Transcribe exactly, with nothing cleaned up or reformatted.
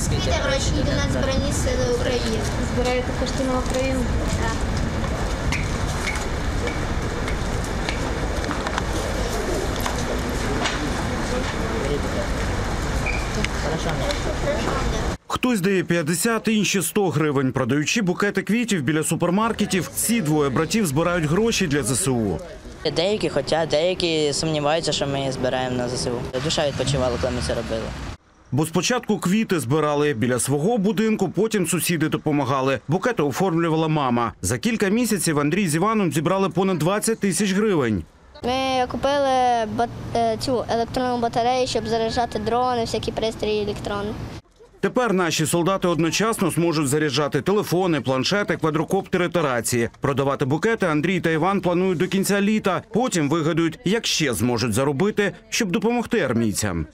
Наскільки гроші йдуть на Збройні Сили України? Збираєте кошти на Україну? Так. Хтось дає п'ятдесят, інші сто гривень. Продаючи букети квітів біля супермаркетів, ці двоє братів збирають гроші для ЗСУ. Деякі хочуть, деякі сумніваються, що ми збираємо на ЗСУ. Душа відпочивала, коли ми це робили. Бо спочатку квіти збирали біля свого будинку, потім сусіди допомагали. Букети оформлювала мама. За кілька місяців Андрій з Іваном зібрали понад двадцять тисяч гривень. Ми купили цю електронну батарею, щоб заряджати дрони, всякі пристрої електронні. Тепер наші солдати одночасно зможуть заряджати телефони, планшети, квадрокоптери та рації. Продавати букети Андрій та Іван планують до кінця літа. Потім вигадують, як ще зможуть заробити, щоб допомогти армійцям.